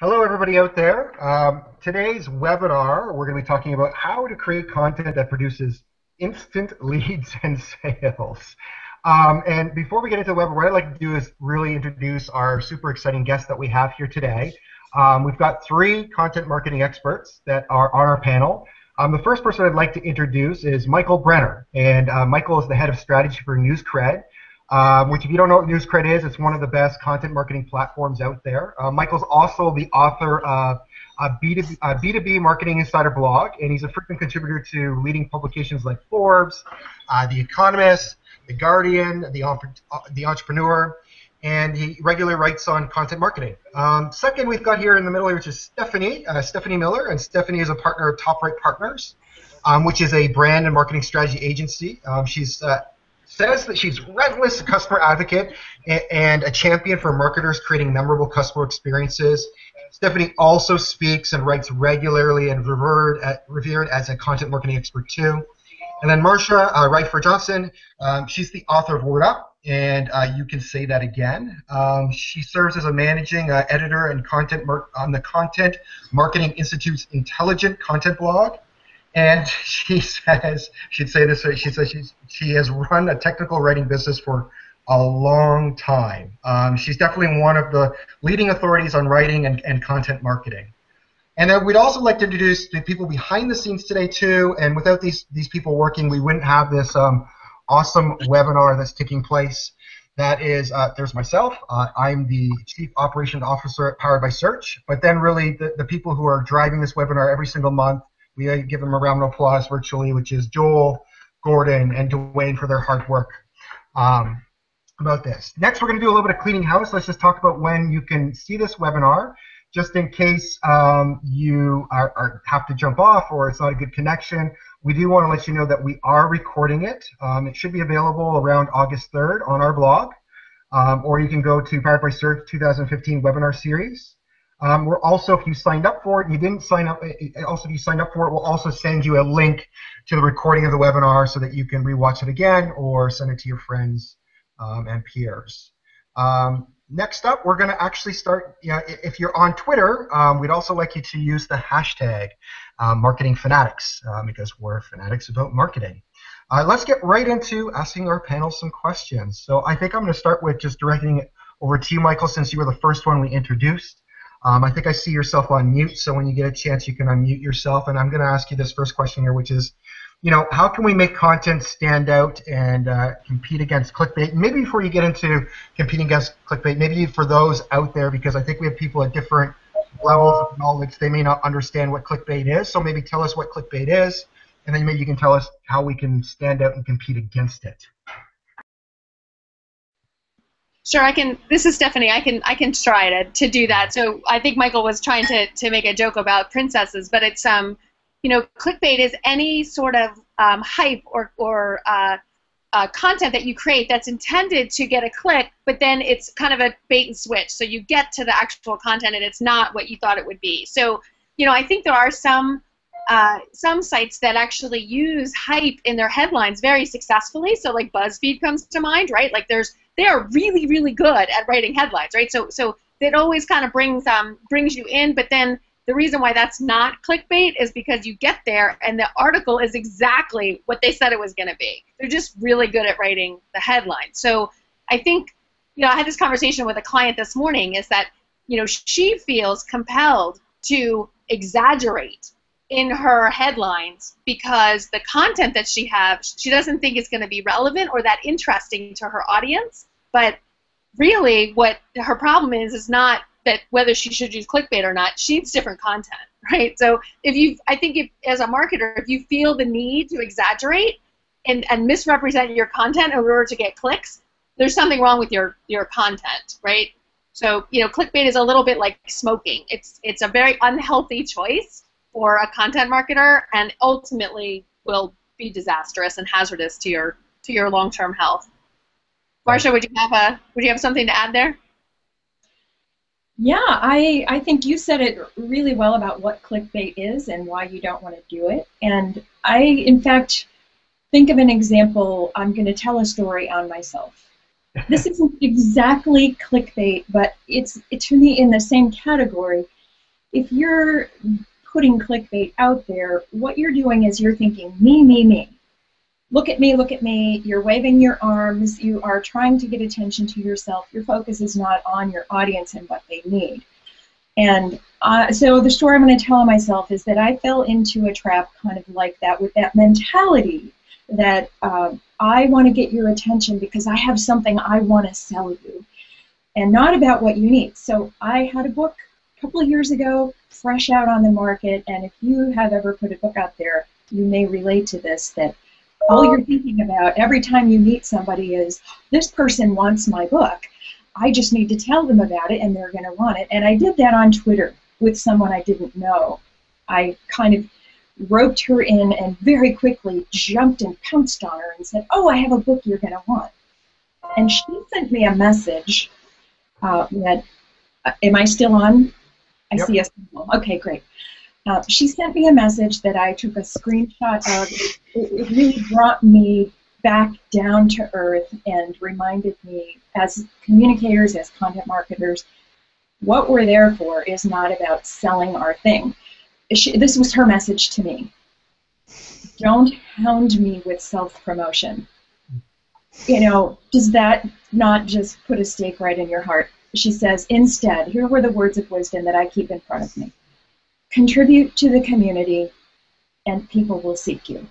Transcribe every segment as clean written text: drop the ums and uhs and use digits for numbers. Hello everybody out there. Today's webinar, we're going to be talking about how to create content that produces instant leads and sales. And before we get into the webinar, what I'd like to do is really introduce our super exciting guests that we have here today. We've got three content marketing experts that are on our panel. The first person I'd like to introduce is Michael Brenner. And Michael is the head of strategy for NewsCred. Which, if you don't know what NewsCred is, it's one of the best content marketing platforms out there. Michael's also the author of a B2B Marketing Insider blog, and he's a frequent contributor to leading publications like Forbes, The Economist, The Guardian, The Entrepreneur, and he regularly writes on content marketing. Second, we've got here in the middle here, which is Stephanie Miller, and Stephanie is a partner of Top Right Partners, which is a brand and marketing strategy agency. Says that she's a relentless customer advocate and a champion for marketers creating memorable customer experiences. Stephanie also speaks and writes regularly and revered as a content marketing expert too. And then Marcia Riefer Johnston, she's the author of Word Up, and you can say that again. She serves as a managing editor and content on the Content Marketing Institute's Intelligent Content blog. And she says, she has run a technical writing business for a long time. She's definitely one of the leading authorities on writing and content marketing. And then we'd also like to introduce the people behind the scenes today too, and without these people working, we wouldn't have this awesome webinar that's taking place. That is, there's myself. I'm the Chief Operations Officer at Powered by Search, but then really the people who are driving this webinar every single month, we give them a round of applause virtually, which is Joel, Gordon, and Dwayne for their hard work about this. Next, we're going to do a little bit of cleaning house. Let's just talk about when you can see this webinar, just in case you have to jump off or it's not a good connection. We do want to let you know that we are recording it. It should be available around August 3rd on our blog, or you can go to Powered by Search 2015 webinar series. We're also, if you signed up for it and you didn't sign up, also if you signed up for it, we'll also send you a link to the recording of the webinar so that you can rewatch it again or send it to your friends and peers. Next up, we're going to actually start, if you're on Twitter, we'd also like you to use the hashtag Marketing Fanatics because we're fanatics about marketing. Let's get right into asking our panel some questions. So I think I'm going to start with just directing it over to you, Michael, since you were the first one we introduced. I think I see yourself on mute, so when you get a chance, you can unmute yourself. And I'm going to ask you this first question here, which is, how can we make content stand out and compete against clickbait? Maybe before you get into competing against clickbait, maybe for those out there, because I think we have people at different levels of knowledge, they may not understand what clickbait is. So maybe tell us what clickbait is, and then maybe you can tell us how we can stand out and compete against it. Sure, I can. This is Stephanie. I can try to do that. So I think Michael was trying to make a joke about princesses, but it's clickbait is any sort of hype or content that you create that's intended to get a click, but then it's kind of a bait and switch. So you get to the actual content and it's not what you thought it would be. So I think there are some sites that actually use hype in their headlines very successfully. So like BuzzFeed comes to mind, right? Like they are really, really good at writing headlines, right? So it always kind of brings you in, but then the reason why that's not clickbait is because you get there and the article is exactly what they said it was going to be. They're just really good at writing the headline. So I think, I had this conversation with a client this morning, is that, she feels compelled to exaggerate in her headlines because the content that she doesn't think is going to be relevant or that interesting to her audience. But really what her problem is not that whether she should use clickbait or not. She needs different content, right? So I think as a marketer, if you feel the need to exaggerate and misrepresent your content in order to get clicks, there's something wrong with your content, right? So, clickbait is a little bit like smoking. It's a very unhealthy choice for a content marketer and ultimately will be disastrous and hazardous to your long-term health. Marcia, would you have something to add there? Yeah, I think you said it really well about what clickbait is and why you don't want to do it. And I, in fact, think of an example. I'm going to tell a story on myself. This isn't exactly clickbait, but it's to me in the same category. if you're putting clickbait out there, what you're doing is you're thinking, me, me, me. Look at me, look at me. You're waving your arms. You are trying to get attention to yourself. Your focus is not on your audience and what they need. And so the story I'm going to tell myself is that I fell into a trap kind of like that, with that mentality that I want to get your attention because I have something I want to sell you, and not about what you need. So I had a book a couple of years ago, fresh out on the market, and if you have ever put a book out there, you may relate to this, that all you're thinking about every time you meet somebody is, this person wants my book. I just need to tell them about it and they're going to want it. And I did that on Twitter with someone I didn't know. I kind of roped her in and very quickly jumped and pounced on her and said, oh, I have a book you're going to want. And she sent me a message that, am I still on? I see a symbol. Okay, great. She sent me a message that I took a screenshot of. It really brought me back down to earth and reminded me, as communicators, as content marketers, what we're there for is not about selling our thing. This was her message to me. Don't hound me with self-promotion. You know, does that not just put a stake right in your heart? She says, instead, here were the words of wisdom that I keep in front of me. Contribute to the community, and people will seek you.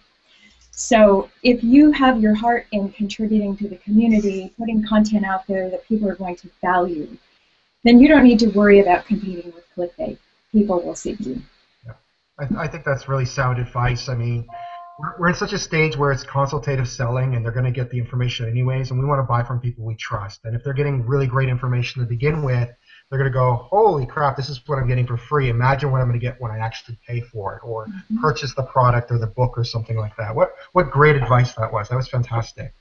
So if you have your heart in contributing to the community, putting content out there that people are going to value, then you don't need to worry about competing with clickbait. People will seek you. Yeah. I think that's really sound advice. I mean, we're in such a stage where it's consultative selling, and they're going to get the information anyways, and we want to buy from people we trust. And if they're getting really great information to begin with, they're going to go, holy crap, this is what I'm getting for free. Imagine what I'm going to get when I actually pay for it or purchase the product or the book or something like that. What great advice that was. That was fantastic.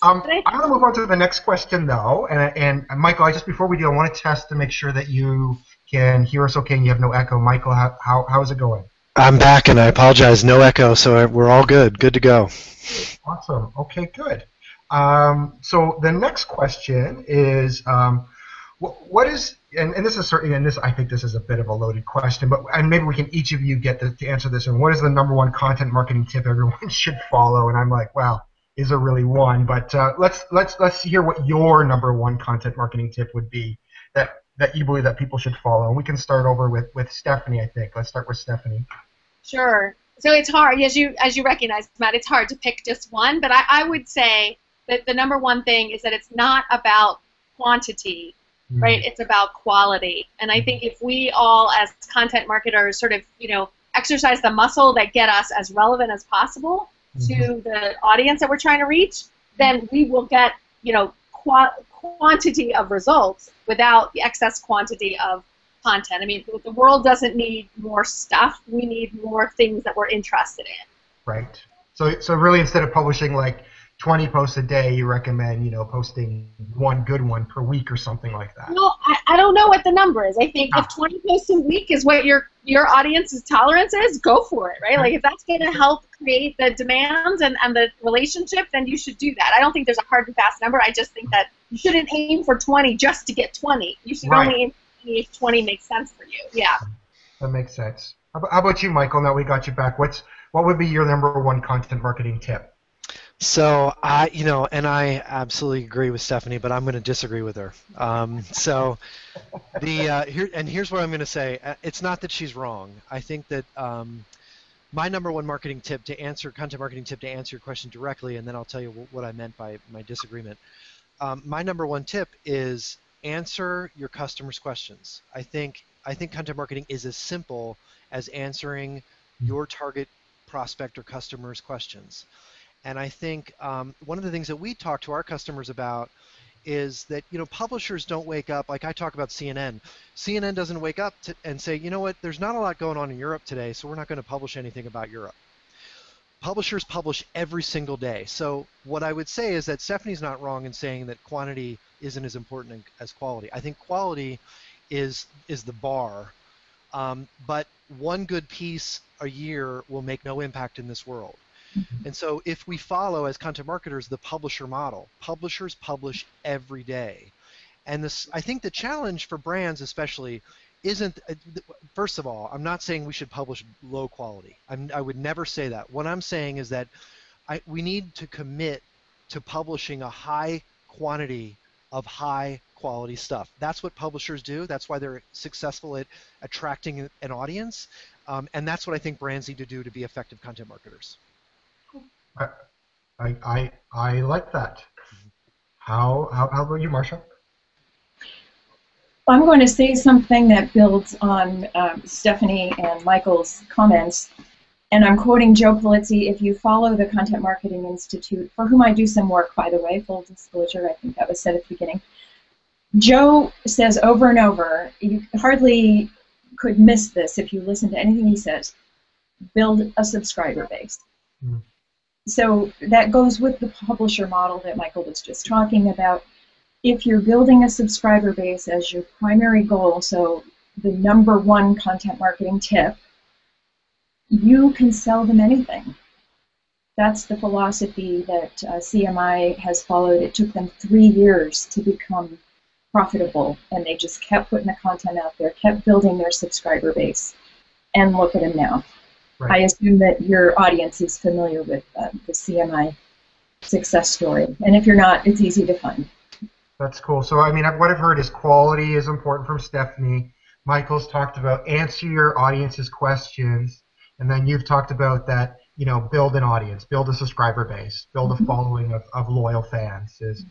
I want to move on to the next question, though. And Michael, just before we do, I want to test to make sure that you can hear us okay and you have no echo. Michael, how is it going? I'm back, and I apologize. No echo, so we're all good. Good to go. Awesome. Okay, good. So the next question is... what is, and this is certainly, and this, I think this is a bit of a loaded question, but and maybe we can each of you get to answer this. And what is the #1 content marketing tip everyone should follow? And I'm like, wow, is there really one? But let's hear what your #1 content marketing tip would be that you believe that people should follow. And we can start over with Stephanie, I think. Let's start with Stephanie. Sure. So it's hard, as you recognize, Matt. It's hard to pick just one, but I would say that the #1 thing is that it's not about quantity. Right? It's about quality. And I think if we all as content marketers sort of, you know, exercise the muscle that get us as relevant as possible to the audience that we're trying to reach, then we will get, you know, quantity of results without the excess quantity of content. I mean, the world doesn't need more stuff. We need more things that we're interested in. Right. So really, instead of publishing like 20 posts a day, you recommend, you know, posting one good one per week or something like that. Well, I don't know what the number is. I think if 20 posts a week is what your audience's tolerance is, go for it, right? Like if that's going to help create the demand and the relationship, then you should do that. I don't think there's a hard and fast number. I just think that you shouldn't aim for 20 just to get 20. You should only aim for 20 if 20 makes sense for you. Yeah. That makes sense. How about you, Michael? Now we got you back. What would be your #1 content marketing tip? So I absolutely agree with Stephanie, but I'm going to disagree with her. Here's what I'm going to say. It's not that she's wrong. I think that my #1 marketing tip to answer your question directly, and then I'll tell you what I meant by my disagreement. My #1 tip is answer your customers' questions. I think content marketing is as simple as answering your target prospect or customer's questions. And I think one of the things that we talk to our customers about is that, you know, publishers don't wake up, like I talk about CNN. CNN doesn't wake up and say, you know what, there's not a lot going on in Europe today, so we're not going to publish anything about Europe. Publishers publish every single day. So what I would say is that Stephanie's not wrong in saying that quantity isn't as important as quality. I think quality is the bar, but one good piece a year will make no impact in this world. And so if we follow, as content marketers, the publisher model, publishers publish every day. And this, I think the challenge for brands especially isn't, first of all, I'm not saying we should publish low quality. I would never say that. What I'm saying is that we need to commit to publishing a high quantity of high quality stuff. That's what publishers do. That's why they're successful at attracting an audience. And that's what I think brands need to do to be effective content marketers. Cool. I like that. How about you, Marcia? I'm going to say something that builds on Stephanie and Michael's comments, and I'm quoting Joe Polizzi. If you follow the Content Marketing Institute, for whom I do some work, by the way, full disclosure, I think that was said at the beginning, Joe says over and over, you hardly could miss this if you listen to anything he says, build a subscriber base. Mm. So that goes with the publisher model that Michael was just talking about. If you're building a subscriber base as your primary goal, so the #1 content marketing tip, you can sell them anything. That's the philosophy that CMI has followed. It took them 3 years to become profitable, and they just kept putting the content out there, kept building their subscriber base, and look at them now. Right. I assume that your audience is familiar with the CMI success story, and if you're not, it's easy to find. That's cool. So, I mean, what I've heard is quality is important from Stephanie. Michael's talked about answer your audience's questions, and then you've talked about that, you know, build an audience, build a subscriber base, build a following of loyal fans is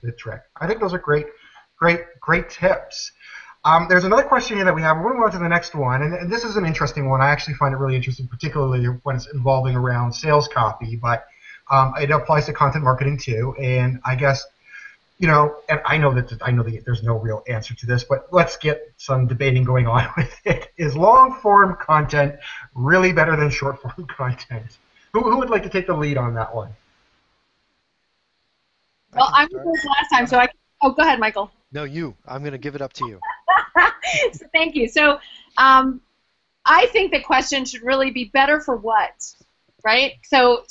the trick. I think those are great tips. There's another question here that we have. We're going to go to the next one, and this is an interesting one. I actually find it really interesting, particularly when it's involving around sales copy, but it applies to content marketing too, and I guess, you know, and I know that there's no real answer to this, but let's get some debating going on with it. Is long-form content really better than short-form content? Who would like to take the lead on that one? Well, I was first last time, so I can... Oh, go ahead, Michael. No, you. I'm going to give it up to you. So, thank you. So I think the question should really be better for what? Right? So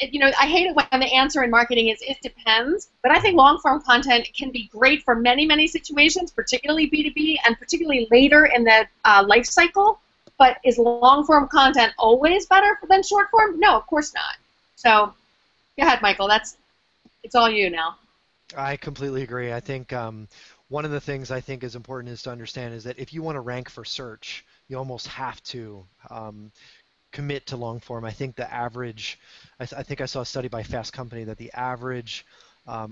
you know, I hate it when the answer in marketing is it depends, but I think long-form content can be great for many, many situations, particularly B2B and particularly later in the life cycle, but is long-form content always better than short-form? No, of course not. So go ahead, Michael. It's all you now. I completely agree. I think one of the things I think is important is to understand is that if you want to rank for search, you almost have to commit to long form. I think the average, I think I saw a study by Fast Company that the average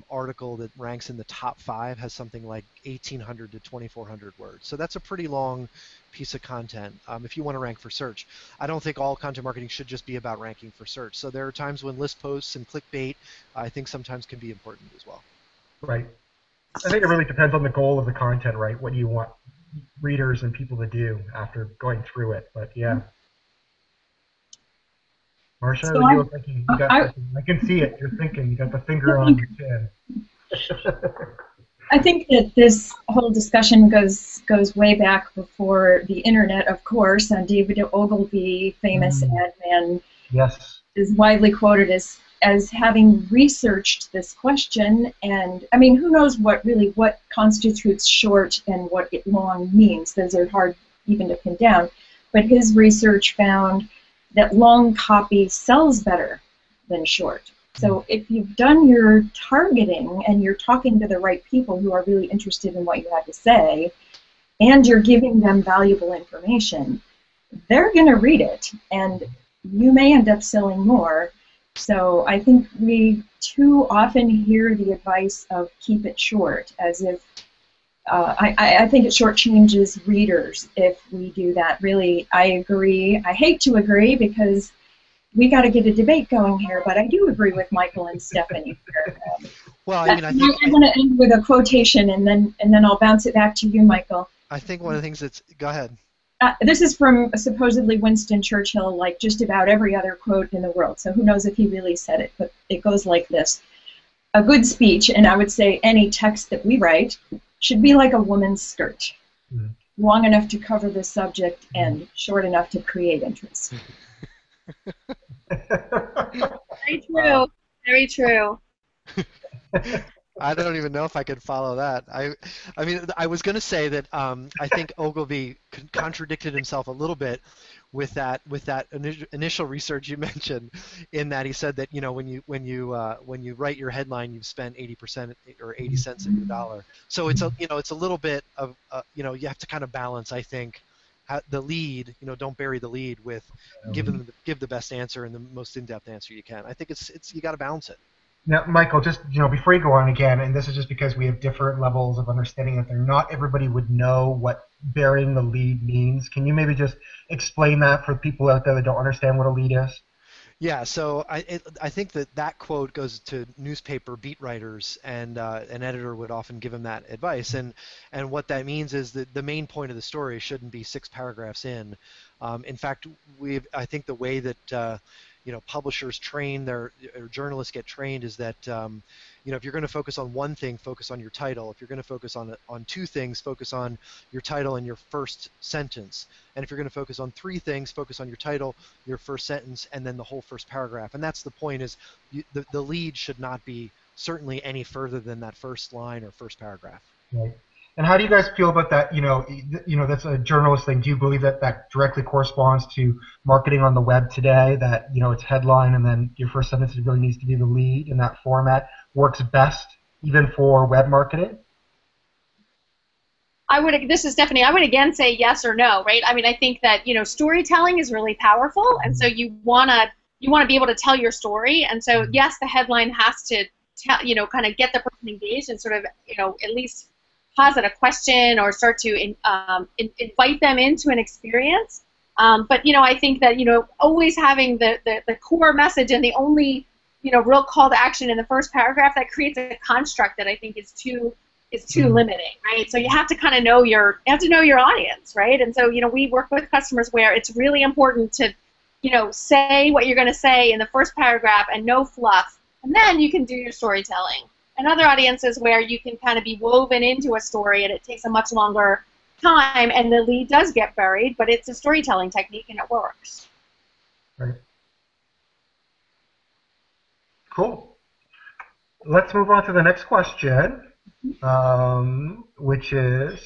article that ranks in the top 5 has something like 1,800 to 2,400 words. So that's a pretty long piece of content if you want to rank for search. I don't think all content marketing should just be about ranking for search. So there are times when list posts and clickbait I think sometimes can be important as well. Right. I think it really depends on the goal of the content, right? What do you want readers and people to do after going through it? But yeah. Marcia, so you look like I can see it. You're thinking. You got the finger on your chin. I think that this whole discussion goes way back before the internet, of course, and David Ogilvy, famous ad man, yes, is widely quoted as having researched this question, and I mean, who knows what constitutes short and what it long means. Those are hard even to pin down, but his research found that long copy sells better than short. So if you've done your targeting and you're talking to the right people who are really interested in what you have to say, and you're giving them valuable information, they're going to read it, and you may end up selling more. So I think we too often hear the advice of keep it short, as if I think it shortchanges readers if we do that. Really, I agree. I hate to agree because we got to get a debate going here, but I do agree with Michael and Stephanie here. Well, I mean, I'm going to end with a quotation, and then I'll bounce it back to you, Michael. I think one of the things that's... Go ahead. This is from supposedly Winston Churchill, like just about every other quote in the world, so who knows if he really said it, but it goes like this. A good speech, and I would say any text that we write, should be like a woman's skirt, long enough to cover the subject and short enough to create interest. Very true. Wow. Very true. I don't even know if I could follow that. I mean, I was going to say that I think Ogilvy contradicted himself a little bit with that initial research you mentioned, in that he said that, you know, when you write your headline, you've spent 80% or 80 cents of your dollar. So it's a, you know, it's a little bit of you know, you have to kind of balance, I think, how the lead, you know, don't bury the lead with give the best answer and the most in-depth answer you can. I think it's you got to balance it. Now, Michael, just, you know, before you go on again, and this is just because we have different levels of understanding that not everybody would know what burying the lead means. Can you maybe just explain that for people out there that don't understand what a lead is? Yeah, so I think that quote goes to newspaper beat writers, and an editor would often give them that advice. And what that means is that the main point of the story shouldn't be 6 paragraphs in. In fact, I think the way that you know, publishers train their or journalists get trained is that you know, if you're going to focus on one thing, focus on your title. If you're going to focus on 2 things, focus on your title and your first sentence. And if you're going to focus on 3 things, focus on your title, your first sentence, and then the whole first paragraph. And that's the point, is the lead should not be certainly any further than that first line or first paragraph. Right. And how do you guys feel about that? You know, that's a journalist thing. Do you believe that that directly corresponds to marketing on the web today? That, you know, it's headline and then your first sentence really needs to be the lead, and that format works best even for web marketing? I would. This is Stephanie. I would again say yes or no, right? I mean, I think that, you know, storytelling is really powerful, and so you wanna be able to tell your story, and so yes, the headline has to tell, you know, kind of get the person engaged and sort of, you know, at least pause at a question or start to invite them into an experience. But, you know, I think that, you know, always having the core message and the only, you know, real call to action in the first paragraph, that creates a construct that I think is too limiting, right? So you have to kind of know your audience, right? And so, you know, we work with customers where it's really important to, you know, say what you're going to say in the first paragraph and no fluff, and then you can do your storytelling. And other audiences where you can kind of be woven into a story and it takes a much longer time and the lead does get buried, but it's a storytelling technique and it works. Right. Cool. Let's move on to the next question, which is,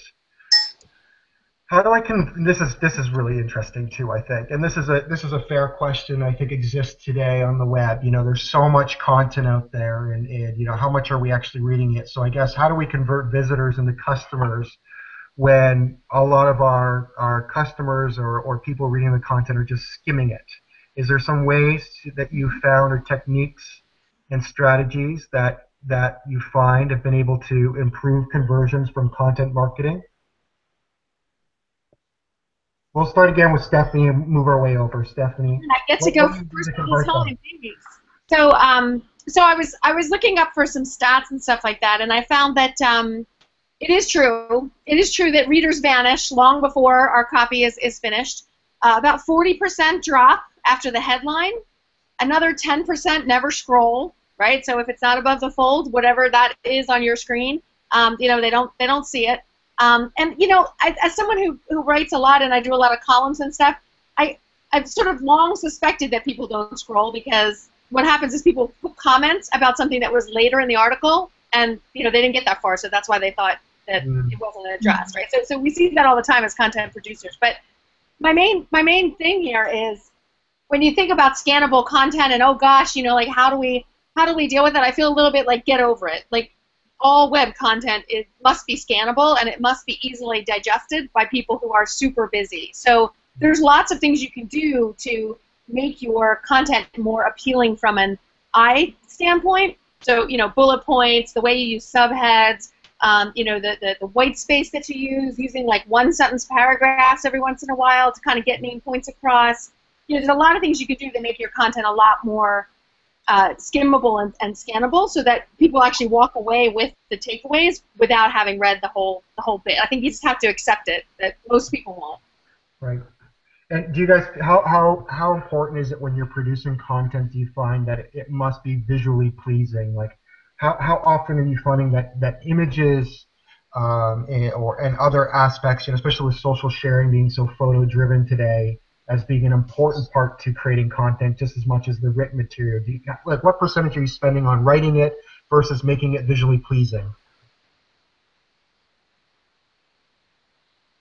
how do I can? This is really interesting too, I think, and this is a fair question. I think exists today on the web. You know, there's so much content out there, and you know, how much are we actually reading it? So I guess, how do we convert visitors into customers when a lot of our customers or people reading the content are just skimming it? Is there some ways that you found, or techniques and strategies that you find have been able to improve conversions from content marketing? We'll start again with Stephanie and move our way over. Stephanie, I get to go first on these headline babies. So, I was looking up for some stats and stuff like that, and I found that it is true. It is true that readers vanish long before our copy is finished. About 40% drop after the headline. Another 10% never scroll. Right. So if it's not above the fold, whatever that is on your screen, you know, they don't see it. And, you know, as someone who writes a lot and I do a lot of columns and stuff, I've sort of long suspected that people don't scroll, because what happens is people put comments about something that was later in the article and, you know, they didn't get that far, so that's why they thought that it wasn't addressed, right? So we see that all the time as content producers. But my main thing here is, when you think about scannable content and, oh gosh, you know, like how do we deal with it, I feel a little bit like get over it. Like, all web content must be scannable, and it must be easily digested by people who are super busy. So there's lots of things you can do to make your content more appealing from an I standpoint. So, you know, bullet points, the way you use subheads, you know, the white space that you use, using like one sentence paragraphs every once in a while to kind of get main points across. You know, there's a lot of things you can do to make your content a lot more skimmable and scannable, so that people actually walk away with the takeaways without having read the whole bit. I think you just have to accept it, that most people won't. Right. And do you guys, how important is it when you're producing content, do you find that it must be visually pleasing? Like, how often are you finding that images and other aspects, you know, especially with social sharing being so photo-driven today, as being an important part to creating content, just as much as the written material? Like, what percentage are you spending on writing it versus making it visually pleasing?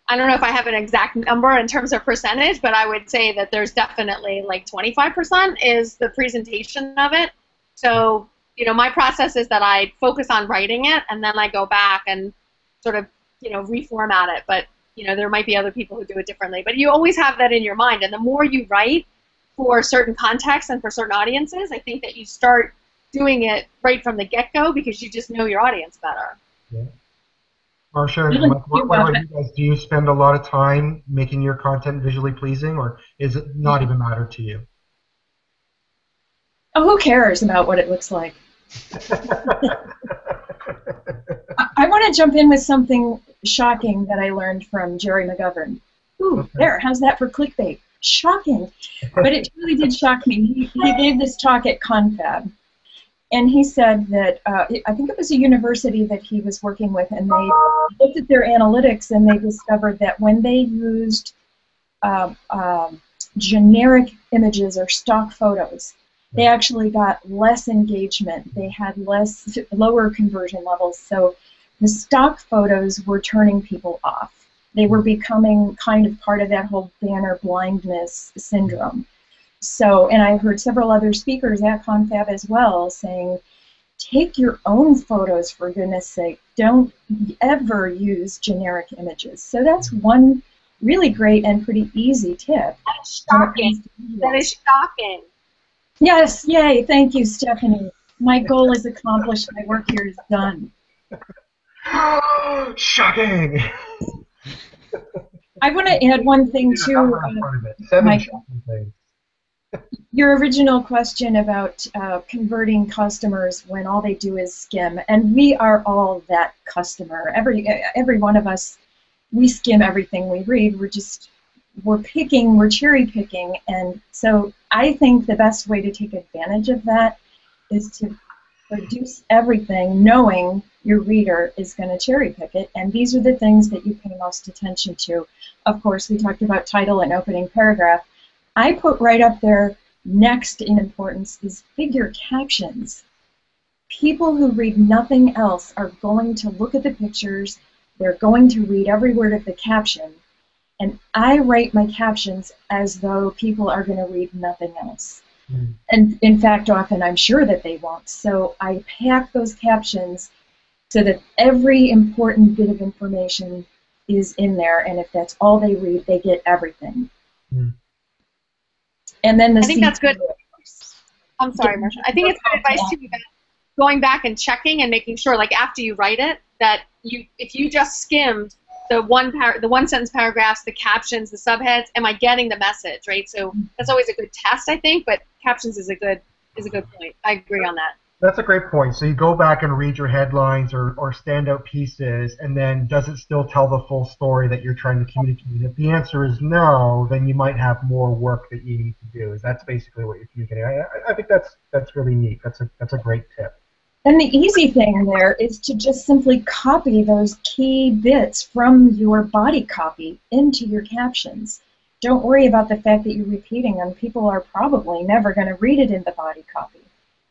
I don't know if I have an exact number in terms of percentage, but I would say that there's definitely like 25% is the presentation of it. So, you know, my process is that I focus on writing it, and then I go back and sort of, you know, reformat it. But, you know, there might be other people who do it differently. But you always have that in your mind. And the more you write for certain contexts and for certain audiences, I think that you start doing it right from the get-go because you just know your audience better. Yeah. Marcia, what about you guys? Do you spend a lot of time making your content visually pleasing, or is it not even matter to you? Oh, who cares about what it looks like? I want to jump in with something shocking that I learned from Jerry McGovern. Ooh, okay. There, how's that for clickbait? Shocking. But it really did shock me. He gave this talk at Confab. And he said that, I think it was a university that he was working with, and they looked at their analytics and they discovered that when they used generic images or stock photos, they actually got less engagement. They had lower conversion levels. So the stock photos were turning people off. They were becoming kind of part of that whole banner blindness syndrome. So, and I heard several other speakers at Confab as well saying, take your own photos, for goodness sake. Don't ever use generic images. So that's one really great and pretty easy tip. That's shocking. That is shocking. Yes, yay. Thank you, Stephanie. My goal is accomplished. My work here is done. Oh, shocking. I want to add one thing, too. Michael. Your original question about converting customers when all they do is skim, and we are all that customer. Every one of us, we skim everything we read. We're cherry picking, and so I think the best way to take advantage of that is to produce everything, knowing your reader is going to cherry pick it, and these are the things that you pay most attention to. Of course, we talked about title and opening paragraph. I put right up there next in importance is figure captions. People who read nothing else are going to look at the pictures, they're going to read every word of the caption, and I write my captions as though people are going to read nothing else. Mm. And in fact, often I'm sure that they won't, so I pack those captions so that every important bit of information is in there, and if that's all they read, they get everything. Mm. And then the I think that's good. I'm sorry, Marcia. I think it's good advice to be going back and checking and making sure, like after you write it, that if you just skimmed the one sentence paragraphs, the captions, the subheads, am I getting the message, right? So that's always a good test, I think. But captions is a good point. I agree on that. That's a great point. So you go back and read your headlines or standout pieces, and then does it still tell the full story that you're trying to communicate? If the answer is no, then you might have more work that you need to do. That's basically what you're communicating. I think that's really neat. That's a great tip. And the easy thing there is to just simply copy those key bits from your body copy into your captions. Don't worry about the fact that you're repeating them. People are probably never going to read it in the body copy.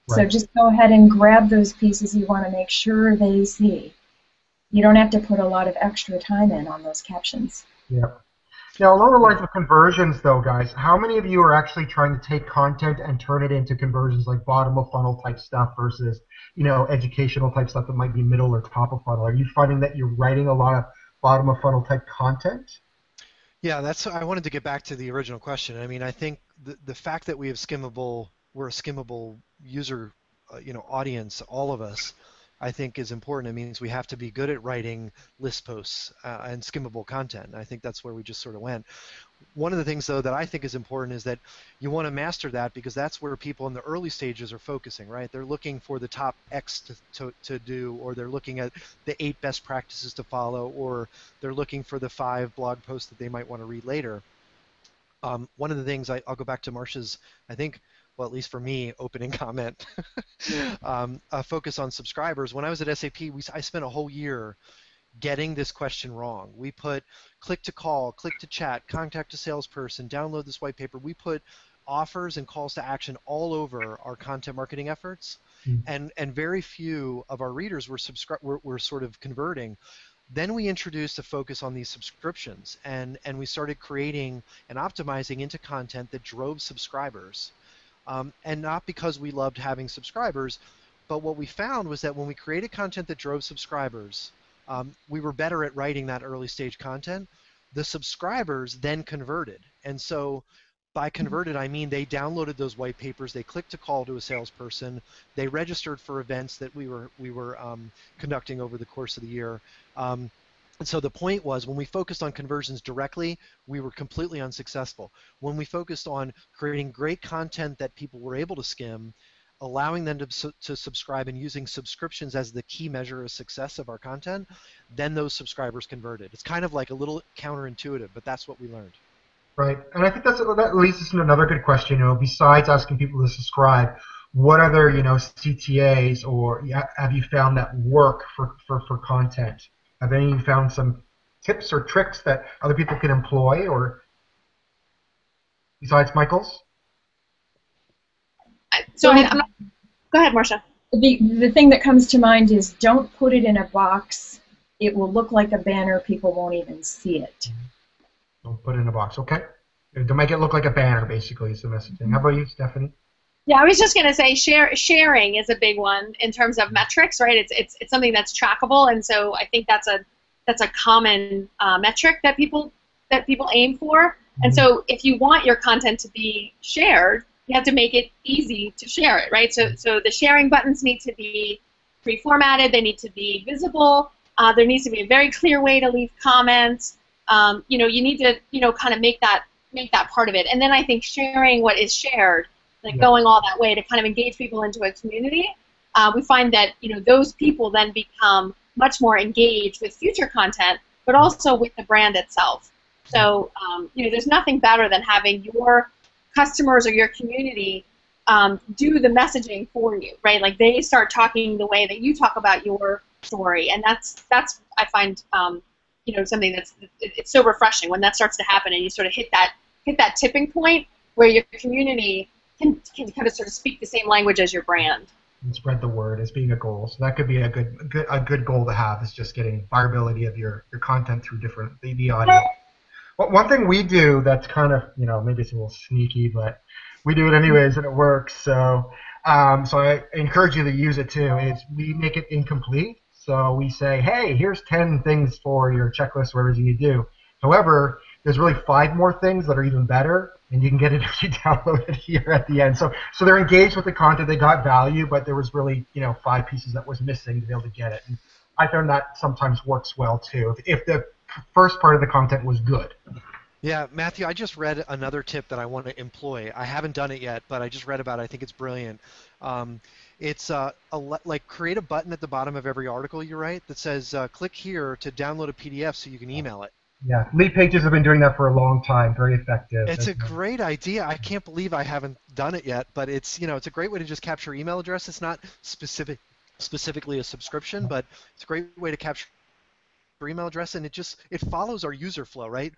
Right. So just go ahead and grab those pieces you want to make sure they see. You don't have to put a lot of extra time in on those captions. Yeah. Now, along the lines of conversions, though, guys, how many of you are actually trying to take content and turn it into conversions, like bottom of funnel type stuff versus, you know, educational type stuff that might be middle or top of funnel? Are you finding that you're writing a lot of bottom of funnel type content? Yeah, I wanted to get back to the original question. I mean, I think the fact that we're a skimmable user, audience, all of us, I think is important. It means we have to be good at writing list posts and skimmable content. I think that's where we just sort of went. One of the things, though, that I think is important is that you want to master that, because that's where people in the early stages are focusing, right? They're looking for the top X to do, or they're looking at the 8 best practices to follow, or they're looking for the 5 blog posts that they might want to read later. One of the things, I'll go back to Marcia's, I think, well, at least for me, opening comment, a focus on subscribers. When I was at SAP, I spent a whole year getting this question wrong. We put click to call, click to chat, contact a salesperson, download this white paper. We put offers and calls to action all over our content marketing efforts, and very few of our readers were sort of converting. Then we introduced a focus on these subscriptions, and we started creating and optimizing into content that drove subscribers, and not because we loved having subscribers, but what we found was that when we created content that drove subscribers, we were better at writing that early stage content. The subscribers then converted, and so by converted, I mean they downloaded those white papers, they clicked a call to a salesperson, they registered for events that we were conducting over the course of the year. And so the point was, when we focused on conversions directly, we were completely unsuccessful. When we focused on creating great content that people were able to skim, allowing them to subscribe and using subscriptions as the key measure of success of our content, then those subscribers converted. It's kind of like a little counterintuitive, but that's what we learned. Right, and I think that leads us to another good question. You know, besides asking people to subscribe, what other CTAs or have you found that work for content? Have any of you found some tips or tricks that other people can employ, or besides Michael's? So go ahead, Marcia. The thing that comes to mind is, don't put it in a box. It will look like a banner. People won't even see it. Don't put it in a box, okay? Make it look like a banner, basically, is the messaging. How about you, Stephanie? Yeah, I was just going to say sharing is a big one in terms of metrics, right? It's something that's trackable, and so I think that's a common metric that people aim for. Mm-hmm. And so if you want your content to be shared, you have to make it easy to share it, right? So the sharing buttons need to be pre-formatted. They need to be visible. There needs to be a very clear way to leave comments. You need to, kind of make that part of it. And then I think sharing what is shared, like going all that way to kind of engage people into a community, we find that, those people then become much more engaged with future content, but also with the brand itself. So, there's nothing better than having your customers or your community do the messaging for you, right? Like, they start talking the way that you talk about your story, and that's I find, something it's so refreshing when that starts to happen, and you sort of hit that tipping point where your community can kind of sort of speak the same language as your brand. And spread the word as being a goal. So that could be a good goal to have, is just getting viability of your content through the audience. Well, one thing we do that's kind of maybe it's a little sneaky, but we do it anyways and it works. So so I encourage you to use it too. Is we make it incomplete. So we say, hey, here's 10 things for your checklist, whatever you need to do. However, there's really 5 more things that are even better, and you can get it if you download it here at the end. So they're engaged with the content, they got value, but there was really 5 pieces that was missing to be able to get it. And I found that sometimes works well too, if the first part of the content was good. Yeah, Matthew, I just read another tip that I want to employ. I haven't done it yet, but I just read about it. I think it's brilliant. It's like, create a button at the bottom of every article you write that says click here to download a PDF so you can email it. Yeah, Lead Pages have been doing that for a long time, very effective. It's a great idea. I can't believe I haven't done it yet, but it's it's a great way to just capture email address. It's not specifically a subscription, but it's a great way to capture your email address, and it follows our user flow, right?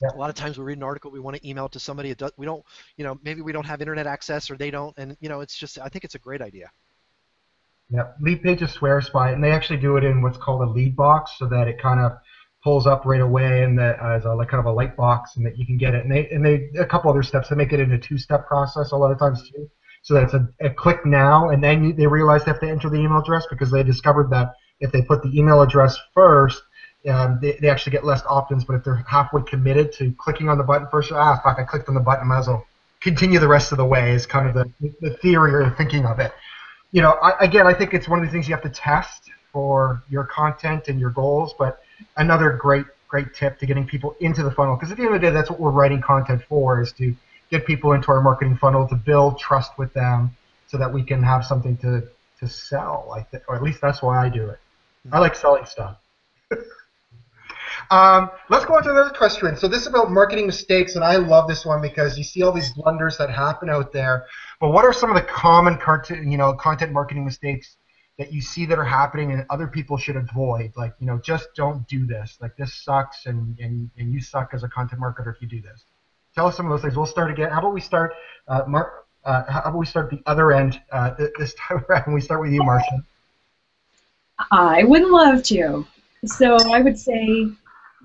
Yeah. A lot of times we read an article, we want to email it to somebody. We don't, maybe we don't have internet access, or they don't, and it's just, I think it's a great idea. Yeah, Lead Pages swears by it, and they actually do it in what's called a lead box, so that it kind of pulls up right away, and that as like kind of a light box, and that you can get it. And they a couple other steps. They make it in a 2-step process a lot of times too, so that it's a click now, and then they realize they have to enter the email address, because they discovered that if they put the email address first, they actually get less opt-ins. But if they're halfway committed to clicking on the button first, fuck, I clicked on the button, I might as well continue the rest of the way, is kind of the theory or the thinking of it. Again, I think it's one of the things you have to test for your content and your goals, but another great tip to getting people into the funnel, because at the end of the day, that's what we're writing content for, is to get people into our marketing funnel, to build trust with them so that we can have something to sell, or at least that's why I do it. I like selling stuff. Let's go on to another question. So this is about marketing mistakes, and I love this one because you see all these blunders that happen out there. But what are some of the common content marketing mistakes that you see that are happening and other people should avoid? Like, just don't do this. Like, this sucks, and you suck as a content marketer if you do this. tell us some of those things. We'll start again. How about we start, how about we start the other end this time around? We start with you, Marcia. I would love to. So I would say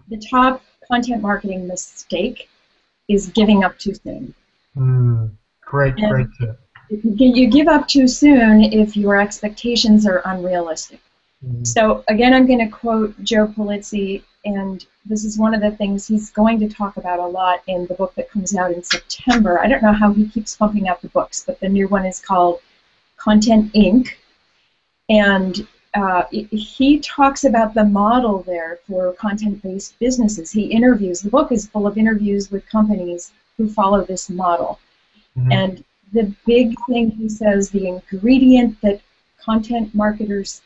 the top content marketing mistake is giving up too soon. Great, and great tip. You give up too soon if your expectations are unrealistic. So again, I'm going to quote Joe Polizzi, and this is one of the things he's going to talk about a lot in the book that comes out in September. I don't know how he keeps pumping out the books, but the new one is called Content Inc. And he talks about the model there for content-based businesses. He interviews. The book is full of interviews with companies who follow this model. And the big thing he says, the ingredient that content marketers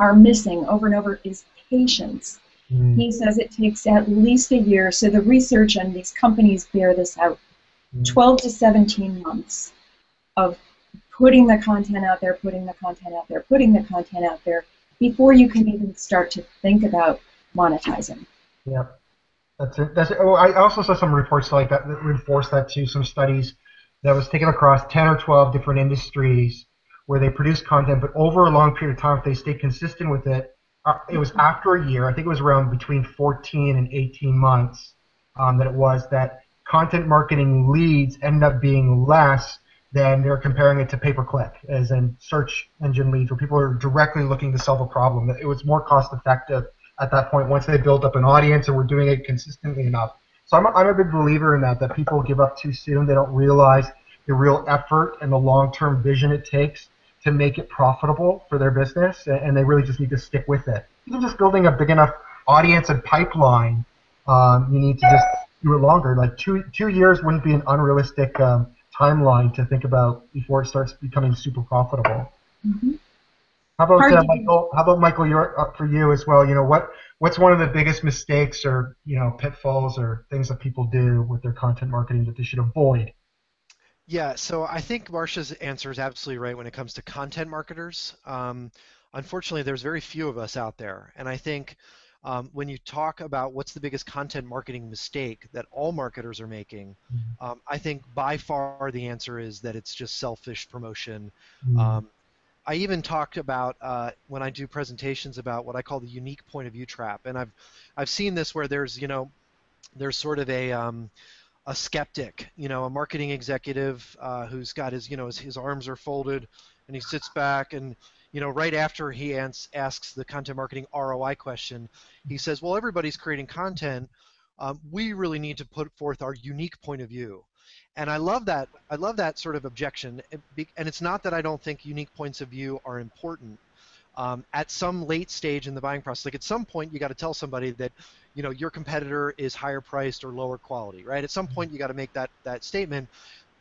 are missing over and over is patience. He says it takes at least a year, so the research and these companies bear this out, 12 to 17 months of putting the content out there, putting the content out there, putting the content out there, before you can even start to think about monetizing. Yeah, that's it. That's it. Oh, I also saw some reports like that reinforce that too, some studies that was taken across 10 or 12 different industries where they produced content, but over a long period of time, if they stayed consistent with it, it was after a year, I think it was around between 14 and 18 months that it was, that content marketing leads ended up being less than they're comparing it to pay-per-click, as in search engine leads, where people are directly looking to solve a problem. It was more cost-effective at that point once they built up an audience and were doing it consistently enough. So I'm a big believer in that people give up too soon. They don't realize the real effort and the long-term vision it takes to make it profitable for their business, and they really just need to stick with it. Even just building a big enough audience and pipeline, you need to just do it longer. Like two years wouldn't be an unrealistic timeline to think about before it starts becoming super profitable. How about Michael? How about Michael? You're up for you as well. You know what's one of the biggest mistakes or pitfalls or things that people do with their content marketing that they should avoid? Yeah, so I think Marcia's answer is absolutely right when it comes to content marketers. Unfortunately, there's very few of us out there. And I think when you talk about what's the biggest content marketing mistake that all marketers are making, I think by far the answer is that it's just selfish promotion. I even talked about when I do presentations about what I call the unique point of view trap. And I've seen this where there's, there's sort of a skeptic, a marketing executive who's got his, his arms are folded, and he sits back, and right after he asks the content marketing ROI question, he says, "Well, everybody's creating content. We really need to put forth our unique point of view." And I love that. I love that sort of objection. And it's not that I don't think unique points of view are important. At some late stage in the buying process, like at some point you got to tell somebody that your competitor is higher priced or lower quality, right? At some point you got to make that statement.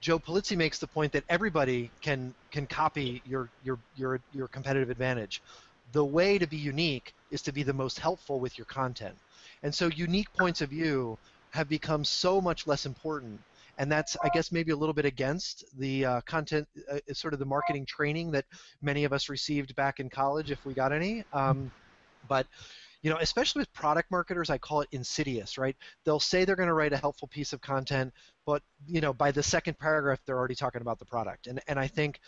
Joe Polizzi makes the point that everybody can copy your competitive advantage. The way to be unique is to be the most helpful with your content. And so unique points of view have become so much less important. And that's, I guess, maybe a little bit against the content, sort of the marketing training that many of us received back in college, if we got any. But, especially with product marketers, I call it insidious, right? They'll say they're going to write a helpful piece of content, but, by the second paragraph, they're already talking about the product. And I think,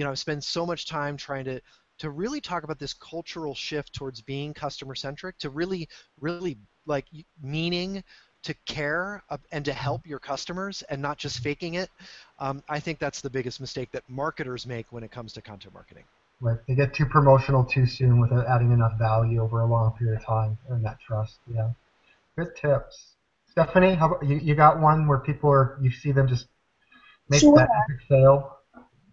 I spend so much time trying to really talk about this cultural shift towards being customer-centric, to really, really, like, meaning to care and to help your customers and not just faking it. I think that's the biggest mistake that marketers make when it comes to content marketing. Right, they get too promotional too soon without adding enough value over a long period of time and that trust. Yeah, good tips. Stephanie, how about, you got one where people are, you see them just make that epic sale?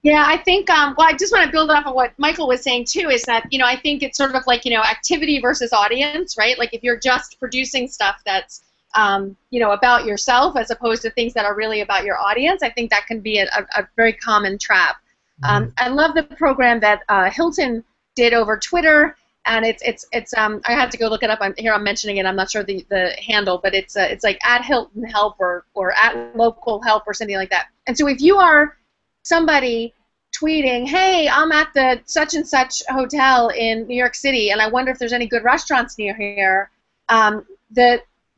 Yeah, I think, well, I just want to build off of what Michael was saying, too, is that, I think it's sort of like, activity versus audience, right? Like if you're just producing stuff that's about yourself as opposed to things that are really about your audience, I think that can be a very common trap. I love the program that Hilton did over Twitter, and it's I have to go look it up. I'm mentioning it. I'm not sure the handle, but it's like @HiltonHelp or @LocalHelp or something like that. And so if you are somebody tweeting, "Hey, I'm at the such and such hotel in New York City, and I wonder if there's any good restaurants near here,"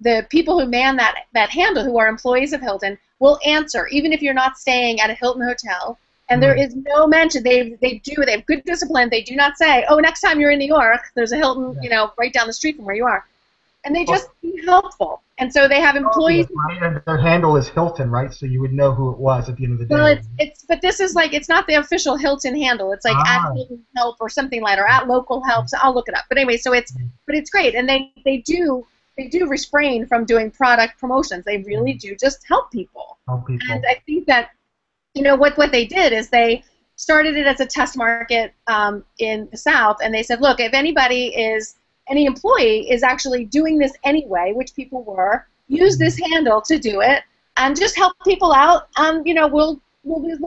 the people who man that handle, who are employees of Hilton, will answer, even if you're not staying at a Hilton hotel. And there is no mention. They have good discipline. They do not say, oh, next time you're in New York, there's a Hilton, you know, right down the street from where you are. And they just be helpful. And so they have employees. Right? And their handle is Hilton, right? So you would know who it was at the end of the day. Well, it's but this is like, it's not the official Hilton handle. It's like at Hilton Help or something like that, or at Local Help. So I'll look it up. But anyway, so it's great. And they do refrain from doing product promotions. They really do just help people. And I think that, you know, what they did is they started it as a test market in the South, and they said, look, if any employee is actually doing this anyway, which people were, use this handle to do it, and just help people out. You know, we'll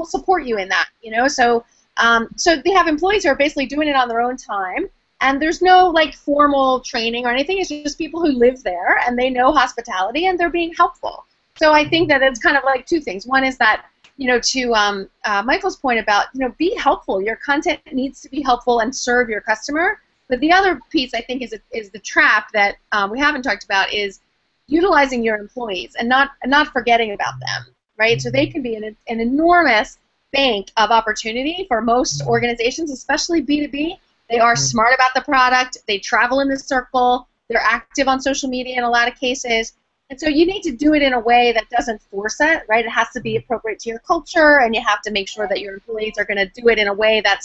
support you in that. You know, so they have employees who are basically doing it on their own time, and there's no like formal training or anything. It's just people who live there and they know hospitality and they're being helpful. So I think that it's kind of like two things. One is that, you know, to Michael's point about, you know, be helpful. Your content needs to be helpful and serve your customer. But the other piece, I think, is the trap that we haven't talked about, is utilizing your employees and not forgetting about them, right? So they can be an enormous bank of opportunity for most organizations, especially B2B. They are smart about the product. They travel in the circle. They're active on social media in a lot of cases. And so you need to do it in a way that doesn't force it, right? It has to be appropriate to your culture, and you have to make sure that your employees are going to do it in a way that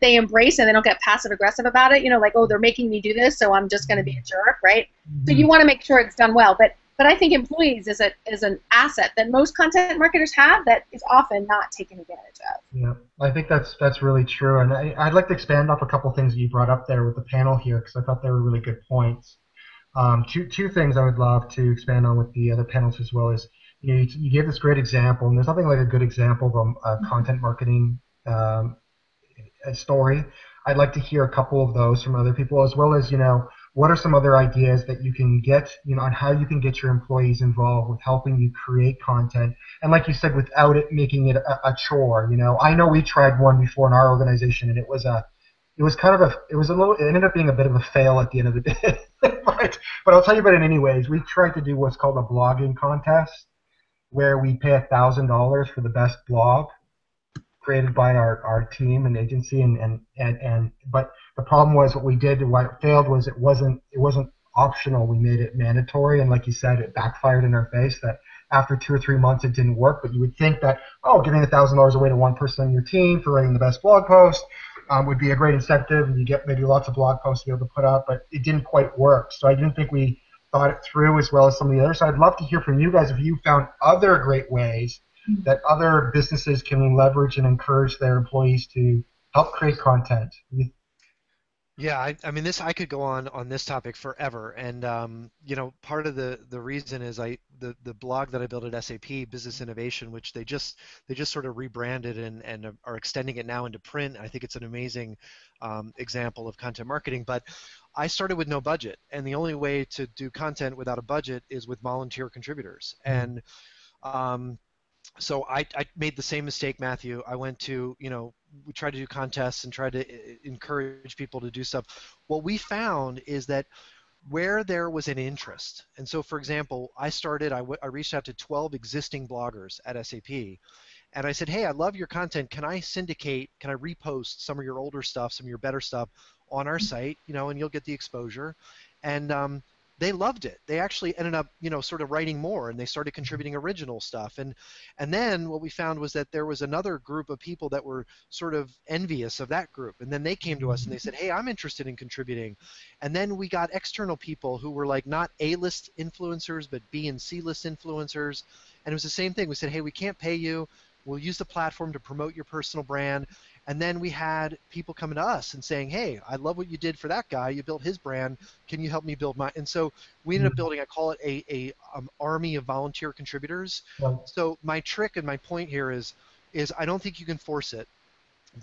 they embrace and they don't get passive-aggressive about it. You know, like, oh, they're making me do this, so I'm just going to be a jerk, right? So you want to make sure it's done well. But I think employees is an asset that most content marketers have that is often not taken advantage of. Yeah, I think that's really true. And I'd like to expand off a couple things that you brought up there with the panel here, because I thought they were really good points. Two things I would love to expand on with the other panels as well is, you know, you gave this great example, and there's nothing like a good example of a content marketing story. I'd like to hear a couple of those from other people, as well as, you know, what are some other ideas that you can get, you know, on how you can get your employees involved with helping you create content, and like you said, without it making it a chore. You know, I know we tried one before in our organization, and it ended up being a bit of a fail at the end of the day. But I'll tell you about it anyways. We tried to do what's called a blogging contest, where we pay $1,000 for the best blog created by our team and agency, and but the problem was, what we did and why it failed was it wasn't optional. We made it mandatory, and like you said, it backfired in our face that after 2 or 3 months it dn't work. But you would think that, oh, giving $1,000 away to one person on your team for writing the best blog post would be a great incentive, and you get maybe lots of blog posts to be able to put up, but it didn't quite work. So I didn't think we thought it through as well as some of the others. So I'd love to hear from you guys if you found other great ways that other businesses can leverage and encourage their employees to help create content. Yeah, I mean, I could go on this topic forever, and you know, part of the reason is the blog that I built at SAP, Business Innovation, which they just sort of rebranded and are extending it now into print. I think it's an amazing example of content marketing, but I started with no budget, and the only way to do content without a budget is with volunteer contributors, and so I made the same mistake, Matthew. I went to, you know, we tried to do contests and tried to encourage people to do stuff. What we found is that where there was an interest, and so, for example, I reached out to 12 existing bloggers at SAP, and I said, hey, I love your content. Can I repost some of your older stuff, some of your better stuff on our site, you know, and you'll get the exposure. And they loved it. They actually ended up, you know, sort of writing more, and they started contributing original stuff. And then what we found was that there was another group of people that were sort of envious of that group. And then they came to us and they said, hey, I'm interested in contributing. And then we got external people who were like not A-list influencers, but B and C-list influencers. And it was the same thing. We said, hey, we can't pay you. We'll use the platform to promote your personal brand. And then we had people coming to us and saying, hey, I love what you did for that guy. You built his brand. Can you help me build mine? And so we ended up building, I call it an army of volunteer contributors. So my trick and my point here is I don't think you can force it,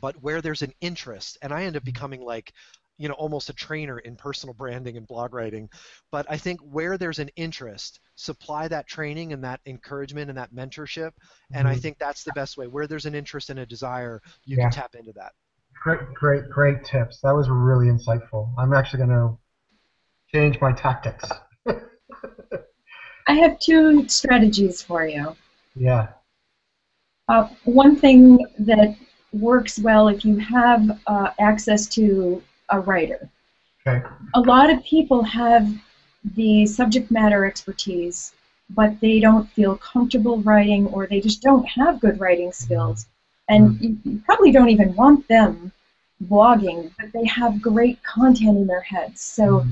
but where there's an interest, and I end up becoming like, you know, almost a trainer in personal branding and blog writing. But I think where there's an interest, supply that training and that encouragement and that mentorship. And I think that's the best way. Where there's an interest and a desire, you can tap into that. Great tips. That was really insightful. I'm actually going to change my tactics. I have two strategies for you. Yeah. One thing that works well if you have access to a writer. Okay. A lot of people have the subject matter expertise, but they don't feel comfortable writing, or they just don't have good writing skills. And you probably don't even want them blogging, but they have great content in their heads. So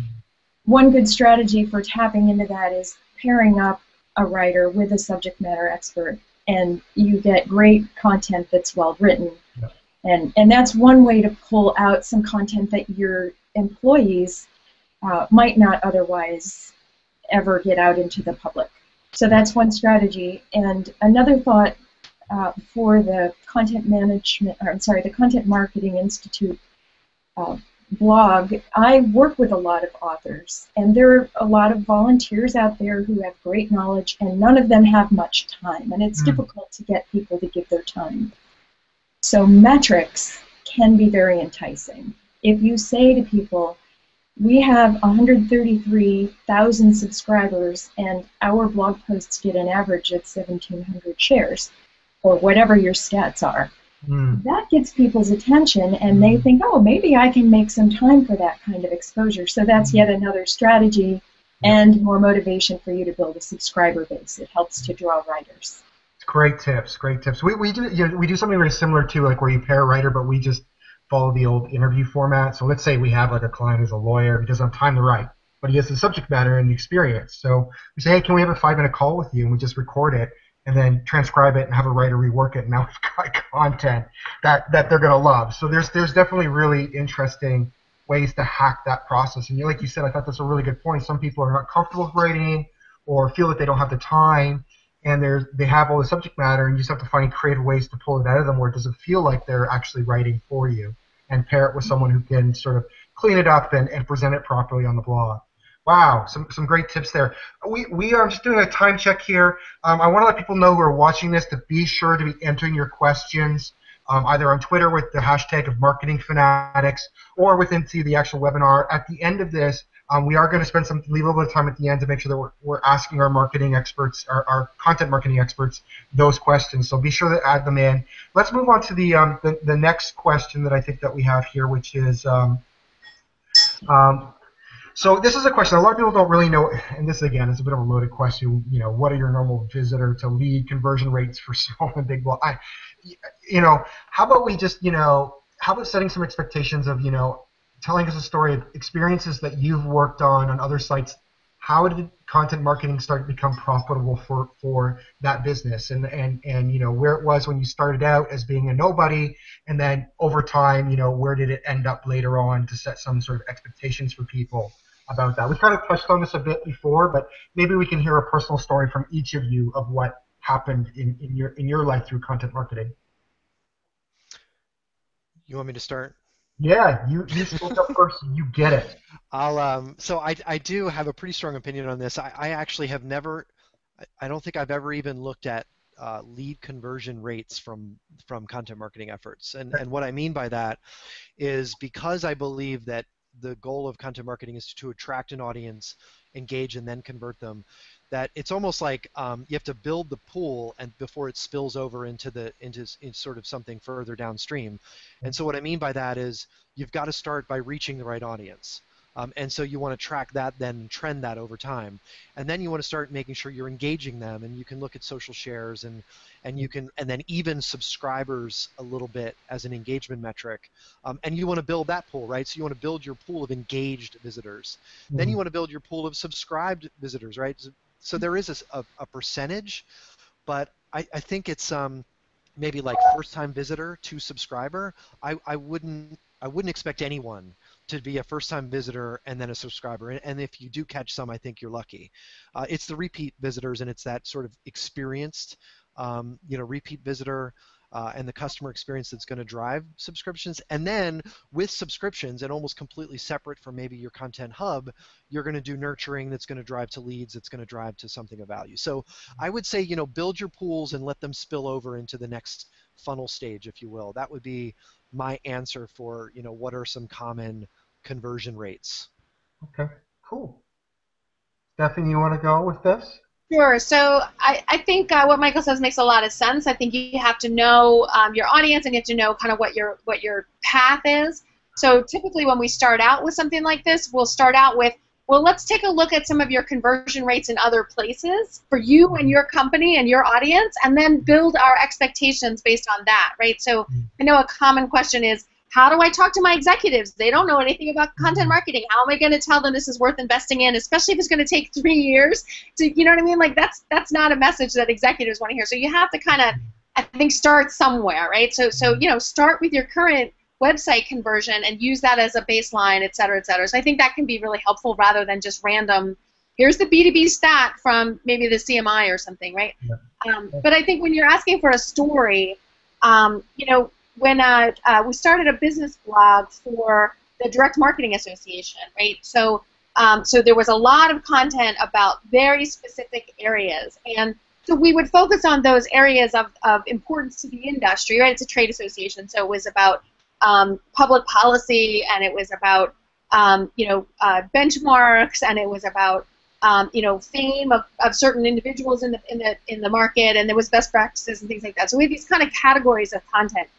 one good strategy for tapping into that is pairing up a writer with a subject matter expert, and you get great content that's well written. Yeah. And that's one way to pull out some content that your employees might not otherwise ever get out into the public. So that's one strategy. And another thought for the the Content Marketing Institute blog, I work with a lot of authors, and there are a lot of volunteers out there who have great knowledge, and none of them have much time, and it's difficult to get people to give their time. So metrics can be very enticing. If you say to people, we have 133,000 subscribers, and our blog posts get an average of 1,700 shares, or whatever your stats are. That gets people's attention, and they think, oh, maybe I can make some time for that kind of exposure. So that's yet another strategy and more motivation for you to build a subscriber base. It helps to draw writers. Great tips, great tips. We do something very similar to like where you pair a writer, but we just follow the old interview format. So let's say we have like a client who's a lawyer who doesn't have time to write, but he has the subject matter and the experience. So we say, hey, can we have a 5-minute call with you? And we just record it, and then transcribe it and have a writer rework it, and now we've got content that they're going to love. So there's definitely really interesting ways to hack that process. And like you said, I thought that's a really good point. Some people are not comfortable with writing or feel that they don't have the time, and they have all the subject matter, and you just have to find creative ways to pull it out of them where it doesn't feel like they're actually writing for you, and pair it with someone who can sort of clean it up and present it properly on the blog. Wow, some great tips there. We are just doing a time check here. I want to let people know who are watching this to be sure to be entering your questions either on Twitter with the hashtag of Marketing Fanatics or within the actual webinar. At the end of this, we are going to leave a little bit of time at the end to make sure that we're asking our marketing experts, our content marketing experts, those questions. So be sure to add them in. Let's move on to the next question that I think that we have here, which is so this is a question a lot of people don't really know, and this again is a bit of a loaded question. You know, what are your normal visitor to lead conversion rates for small and big blog? You know, how about we just, you know, how about setting some expectations of, you know, telling us a story of experiences that you've worked on other sites. How did content marketing start to become profitable for that business, and you know, where it was when you started out as being a nobody, and then over time, you know, where did it end up later on, to set some sort of expectations for people about that. We kind of touched on this a bit before, but maybe we can hear a personal story from each of you of what happened in your life through content marketing. You want me to start? Yeah, you spoke up first. You get it. So I do have a pretty strong opinion on this. I actually have never, I don't think I've ever even looked at lead conversion rates from content marketing efforts. And what I mean by that is, because I believe that the goal of content marketing is to attract an audience, engage, and then convert them, that it's almost like you have to build the pool and before it spills over into sort of something further downstream. And so what I mean by that is you've got to start by reaching the right audience. And so you want to track that, then trend that over time. And then you want to start making sure you're engaging them, and you can look at social shares and then even subscribers a little bit as an engagement metric. And you want to build that pool, right? So you want to build your pool of engaged visitors. Mm-hmm. Then you want to build your pool of subscribed visitors, right? So there is a percentage, but I think it's maybe like first-time visitor to subscriber. I wouldn't expect anyone to be a first-time visitor and then a subscriber. And if you do catch some, I think you're lucky. It's the repeat visitors, and it's that sort of experienced, you know, repeat visitor and the customer experience that's going to drive subscriptions. And then with subscriptions, and almost completely separate from maybe your content hub, you're going to do nurturing that's going to drive to leads, that's going to drive to something of value. So I would say, you know, build your pools and let them spill over into the next funnel stage, if you will. That would be my answer for, you know, what are some common conversion rates. Okay, cool. Stephanie, you want to go with this? Sure. So I think what Michael says makes a lot of sense. I think you have to know your audience, and you have to know kind of what your path is. So typically when we start out with something like this, we'll start out with, well, let's take a look at some of your conversion rates in other places for you and your company and your audience, and then build our expectations based on that, right? So I know a common question is, how do I talk to my executives? They don't know anything about content marketing. How am I going to tell them this is worth investing in, especially if it's going to take 3 years? To, you know what I mean? Like that's not a message that executives want to hear. So you have to kind of, I think, start somewhere, right? So you know, start with your current website conversion and use that as a baseline, et cetera, et cetera. So I think that can be really helpful rather than just random, here's the B2B stat from maybe the CMI or something, right? Yeah. But I think when you're asking for a story, you know, when we started a business blog for the Direct Marketing Association, right? So, so there was a lot of content about very specific areas, and so we would focus on those areas of importance to the industry, right? It's a trade association, so it was about public policy, and it was about you know, benchmarks, and it was about you know, fame of certain individuals in the market, and there was best practices and things like that. So we had these kind of categories of content.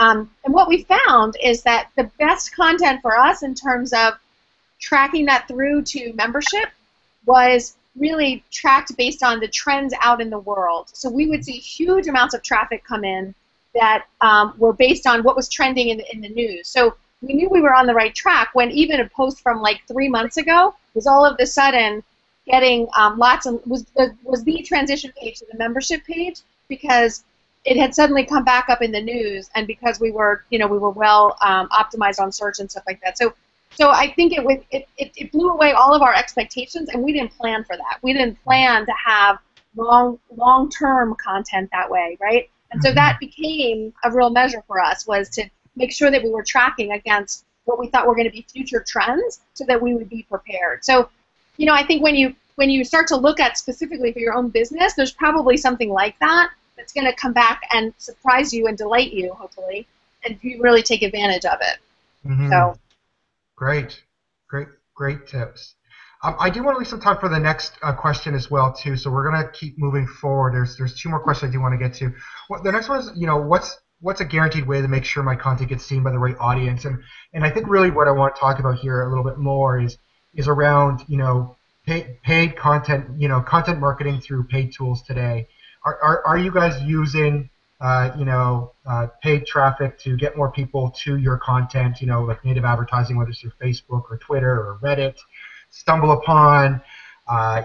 And what we found is that the best content for us in terms of tracking that through to membership was really tracked based on the trends out in the world. So we would see huge amounts of traffic come in that were based on what was trending in the news. So we knew we were on the right track when even a post from like 3 months ago was all of a sudden getting lots of, was the transition page to the membership page, because it had suddenly come back up in the news, and because we were, you know, we were well optimized on search and stuff like that. So I think it blew away all of our expectations, and we didn't plan for that. We didn't plan to have long-term content that way, right? And so that became a real measure for us, was to make sure that we were tracking against what we thought were going to be future trends, so that we would be prepared. So, you know, I think when you start to look at specifically for your own business, there's probably something like that that's going to come back and surprise you and delight you, hopefully, and you really take advantage of it. Mm-hmm. So, great tips. I do want to leave some time for the next question as well, too. So we're going to keep moving forward. There's two more questions I do want to get to. Well, the next one is, you know, what's a guaranteed way to make sure my content gets seen by the right audience? And I think really what I want to talk about here a little bit more is around, you know, paid content, you know, content marketing through paid tools today. Are you guys using you know, paid traffic to get more people to your content, you know, like native advertising, whether it's through Facebook or Twitter or Reddit, StumbleUpon,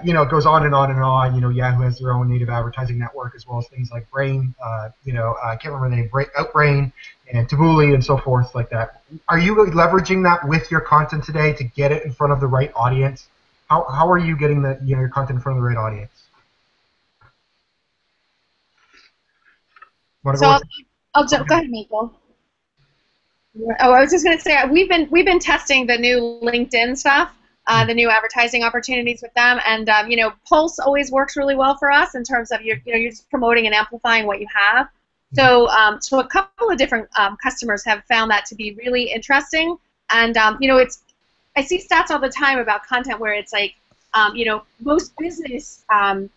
you know, it goes on and on and on. You know, Yahoo has their own native advertising network, as well as things like Brain, you know, I can't remember the name, OutBrain and Taboola and so forth like that. Are you leveraging that with your content today to get it in front of the right audience? How are you getting the, you know, your content in front of the right audience? So I'll jump. Go ahead, Michael. Oh, I was just going to say we've been testing the new LinkedIn stuff, the new advertising opportunities with them, and you know, Pulse always works really well for us in terms of you're just promoting and amplifying what you have. So so a couple of different customers have found that to be really interesting, and you know, it's, I see stats all the time about content where it's like you know, most business content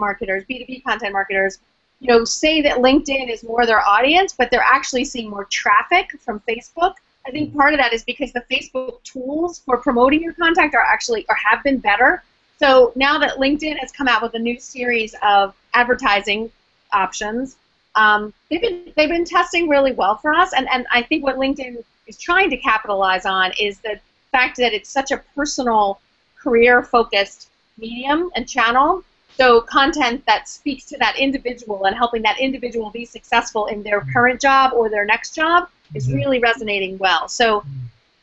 marketers, B2B content marketers, you know, say that LinkedIn is more their audience, but they're actually seeing more traffic from Facebook. I think part of that is because the Facebook tools for promoting your content are actually, or have been, better. So now that LinkedIn has come out with a new series of advertising options, they've been testing really well for us, and I think what LinkedIn is trying to capitalize on is the fact that it's such a personal, career-focused medium and channel. So content that speaks to that individual and helping that individual be successful in their current job or their next job is really resonating well. So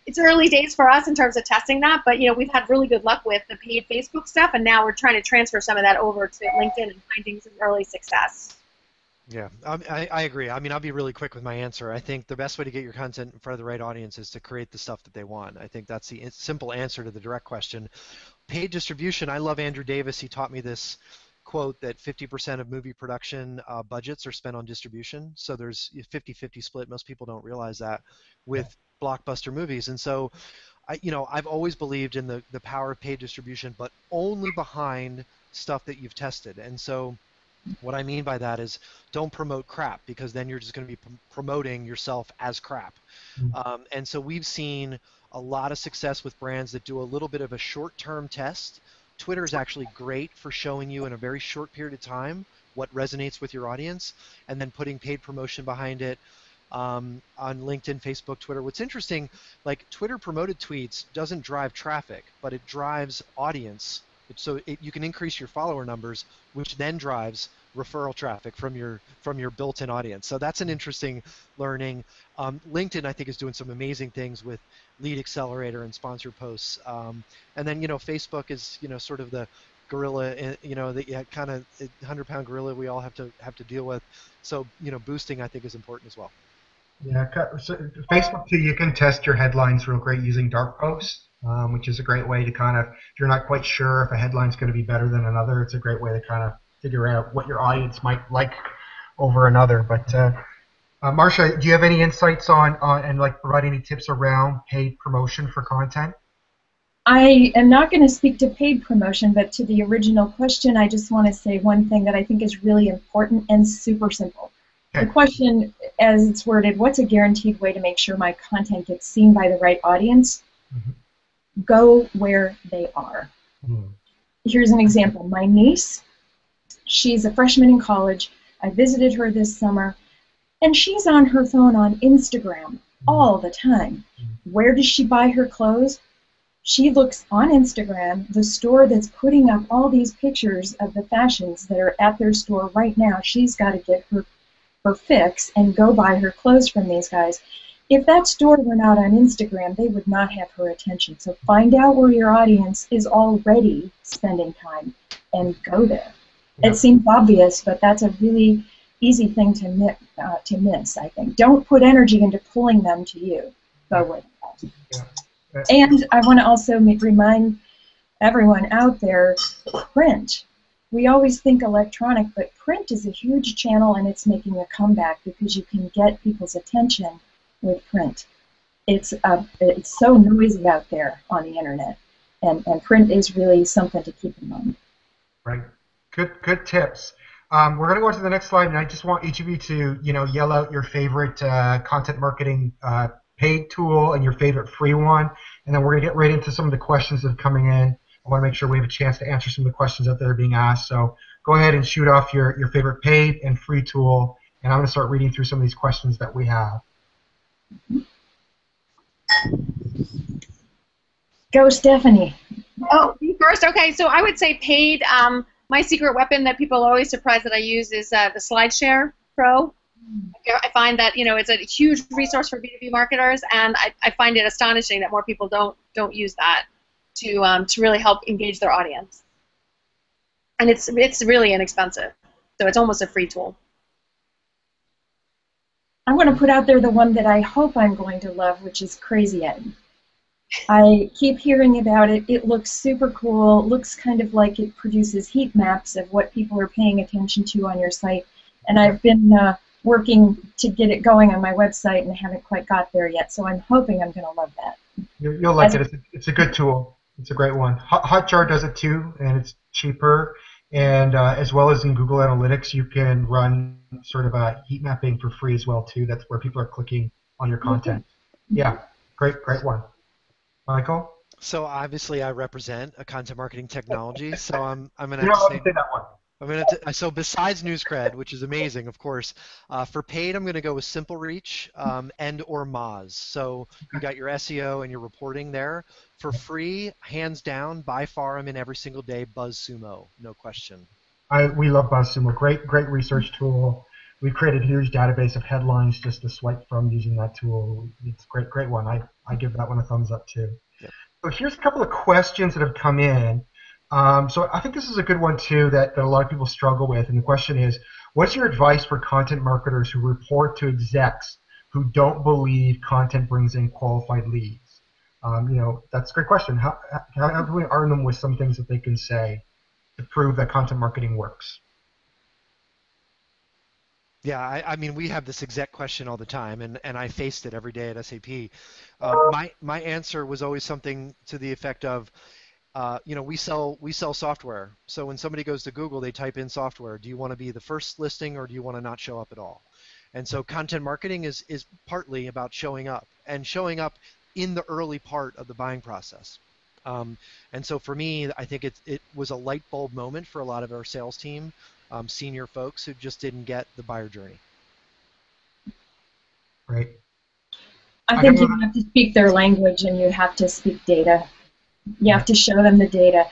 it's early days for us in terms of testing that, but you know, we've had really good luck with the paid Facebook stuff, and now we're trying to transfer some of that over to LinkedIn and finding some early success. Yeah, I agree. I mean, I'll be really quick with my answer. I think the best way to get your content in front of the right audience is to create the stuff that they want. I think that's the simple answer to the direct question. Paid distribution, I love Andrew Davis. He taught me this quote that 50% of movie production budgets are spent on distribution. So there's a 50-50 split. Most people don't realize that with blockbuster movies. And so, you know, I've always believed in the power of paid distribution, but only behind stuff that you've tested. And so what I mean by that is don't promote crap, because then you're just going to be promoting yourself as crap. And so we've seen a lot of success with brands that do a little bit of a short-term test. Twitter is actually great for showing you in a very short period of time what resonates with your audience and then putting paid promotion behind it on LinkedIn, Facebook, Twitter. What's interesting, like Twitter promoted tweets doesn't drive traffic, but it drives audience. So you can increase your follower numbers, which then drives referral traffic from your built-in audience. So that's an interesting learning. LinkedIn, I think, is doing some amazing things with Lead Accelerator and sponsored posts. And then, you know, Facebook is, you know, sort of the gorilla, you know, the kind of 100-pound gorilla we all have to deal with. So, you know, boosting, I think, is important as well. Yeah, so Facebook too. You can test your headlines real great using dark posts. Which is a great way to kind of, if you're not quite sure if a headline's going to be better than another, it's a great way to kind of figure out what your audience might like over another. But Marcia, do you have any insights on and like provide any tips around paid promotion for content? I am not going to speak to paid promotion, but to the original question, I just want to say one thing that I think is really important and super simple. The question, as it's worded, what's a guaranteed way to make sure my content gets seen by the right audience? Mm-hmm. Go where they are. Here's an example. My niece, she's a freshman in college. I visited her this summer, and she's on her phone on Instagram all the time. Where does she buy her clothes? She looks on Instagram, the store that's putting up all these pictures of the fashions that are at their store right now. She's got to get her fix and go buy her clothes from these guys. If that store were not on Instagram, they would not have her attention. So find out where your audience is already spending time and go there. Yeah. It seems obvious, but that's a really easy thing to miss, I think. Don't put energy into pulling them to you. Go with them. Yeah. And I want to also remind everyone out there, print. We always think electronic, but print is a huge channel, and it's making a comeback because you can get people's attention with print. It's so noisy out there on the internet, and print is really something to keep in mind. Right. Good tips. We're going to go on to the next slide, and I just want each of you to yell out your favorite content marketing paid tool and your favorite free one, and then we're going to get right into some of the questions that are coming in. I want to make sure we have a chance to answer some of the questions out there being asked. So go ahead and shoot off your favorite paid and free tool, and I'm going to start reading through some of these questions that we have. Go, Stephanie. Oh, me first? Okay, so I would say paid. My secret weapon that people are always surprised that I use is the SlideShare Pro. I find that, you know, it's a huge resource for B2B marketers, and I find it astonishing that more people don't use that to really help engage their audience. And it's really inexpensive, so it's almost a free tool. I'm going to put out there the one that I hope I'm going to love, which is CrazyEd. I keep hearing about it. It looks super cool. It looks kind of like it produces heat maps of what people are paying attention to on your site. And I've been working to get it going on my website, and I haven't quite got there yet. So I'm hoping I'm going to love that. You'll like it. It's a good tool. It's a great one. Hotjar does it too, and it's cheaper. And as well as in Google Analytics, you can run sort of a heat mapping for free as well too. That's where people are clicking on your content. Yeah, great one. Michael? So obviously I represent a content marketing technology, so I'm going to say that one. So besides NewsCred, which is amazing, of course, for paid, I'm going to go with SimpleReach and or Moz. So you got your SEO and your reporting there. For free, hands down, by far, I'm in every single day, BuzzSumo, no question. We love BuzzSumo. Great research tool. We've created a huge database of headlines just to swipe from using that tool. It's a great one. I give that one a thumbs up, too. Yep. So here's a couple of questions that have come in. So I think this is a good one, too, that a lot of people struggle with. And the question is, what's your advice for content marketers who report to execs who don't believe content brings in qualified leads? You know, that's a great question. How do we arm them with some things that they can say to prove that content marketing works? Yeah, I mean, we have this exec question all the time, and I faced it every day at SAP. My answer was always something to the effect of, You know, we sell software. So when somebody goes to Google, they type in software. Do you want to be the first listing, or do you want to not show up at all? And so content marketing is partly about showing up, and showing up in the early part of the buying process. And so for me, I think it was a light bulb moment for a lot of our sales team, senior folks who just didn't get the buyer journey. Right. I think you have to speak their language, and you have to speak data. You have to show them the data.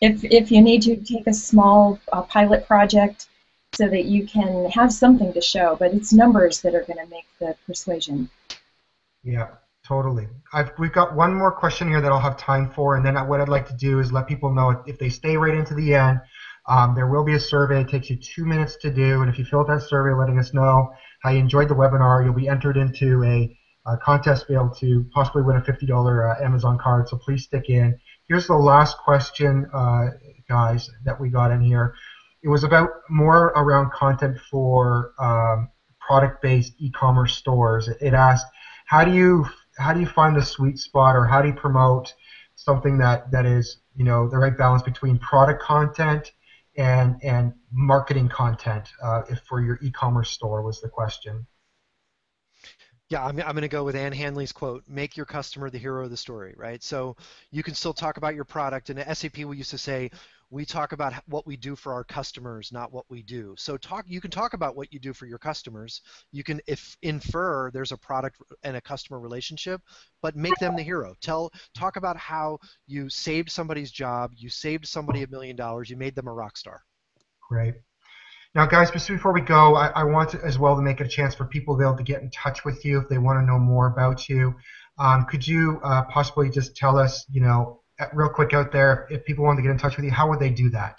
If you need to take a small pilot project so that you can have something to show, but it's numbers that are going to make the persuasion. Yeah, totally. We've got one more question here that I'll have time for, and then what I'd like to do is let people know if they stay right into the end, there will be a survey. It takes you 2 minutes to do, and if you fill out that survey letting us know how you enjoyed the webinar, you'll be entered into a contest field to possibly win a $50 Amazon card, so please stick in. Here's the last question, guys, that we got in here. It was about more around content for product-based e-commerce stores. It asked, how do you find the sweet spot, or how do you promote something that is, you know, the right balance between product content and marketing content if for your e-commerce store, was the question. Yeah, I'm going to go with Ann Hanley's quote, make your customer the hero of the story, right? So you can still talk about your product. And at SAP, we used to say, we talk about what we do for our customers, not what we do. So you can talk about what you do for your customers. You can infer there's a product and a customer relationship, but make them the hero. Talk about how you saved somebody's job, you saved somebody $1 million, you made them a rock star. Great. Now, guys, just before we go, I want to, as well, to make it a chance for people to be able to get in touch with you if they want to know more about you. Could you possibly just tell us, you know, real quick out there, if people want to get in touch with you, how would they do that?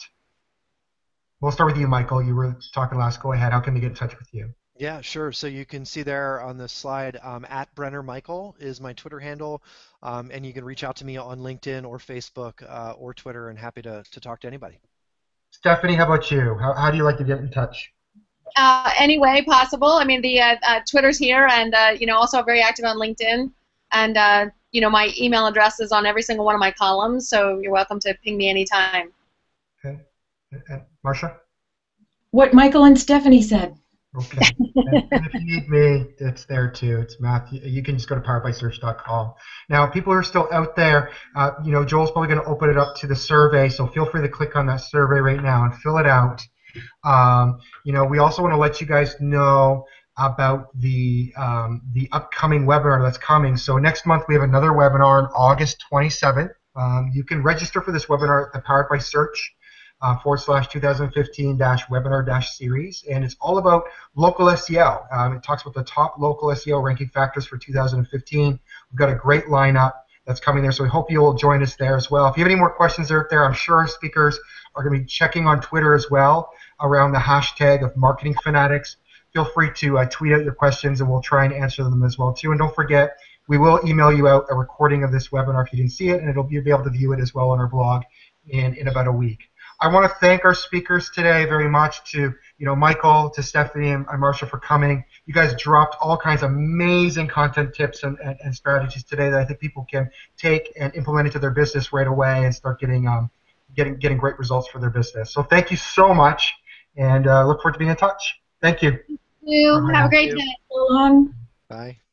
We'll start with you, Michael. You were talking last. Go ahead. How can they get in touch with you? Yeah, sure. So you can see there on the slide, @BrennerMichael is my Twitter handle, and you can reach out to me on LinkedIn or Facebook or Twitter, and happy to talk to anybody. Stephanie, how about you? How do you like to get in touch? Any way possible. I mean, the Twitter's here, and you know, also very active on LinkedIn, and you know, my email address is on every single one of my columns, so you're welcome to ping me anytime. Okay, and Marcia? What Michael and Stephanie said. Okay, and if you need me, it's there too. It's Matthew. You can just go to poweredbysearch.com. Now, people are still out there. You know, Joel's probably going to open it up to the survey, so feel free to click on that survey right now and fill it out. You know, we also want to let you guys know about the upcoming webinar that's coming. So next month we have another webinar on August 27th. You can register for this webinar at the Powered by Search. /2015-webinar-series, and it's all about local SEO. It talks about the top local SEO ranking factors for 2015. We've got a great lineup that's coming there, so we hope you'll join us there as well. If you have any more questions out there, I'm sure our speakers are going to be checking on Twitter as well around the hashtag of marketing fanatics. Feel free to tweet out your questions, and we'll try and answer them as well too. And don't forget, we will email you out a recording of this webinar if you didn't see it, and you'll be able to view it as well on our blog in about a week. I want to thank our speakers today very much, to Michael, to Stephanie, and Marcia for coming. You guys dropped all kinds of amazing content tips and strategies today that I think people can take and implement into their business right away and start getting great results for their business. So thank you so much, and look forward to being in touch. Thank you. Thank you. Have a great day. So long. Bye.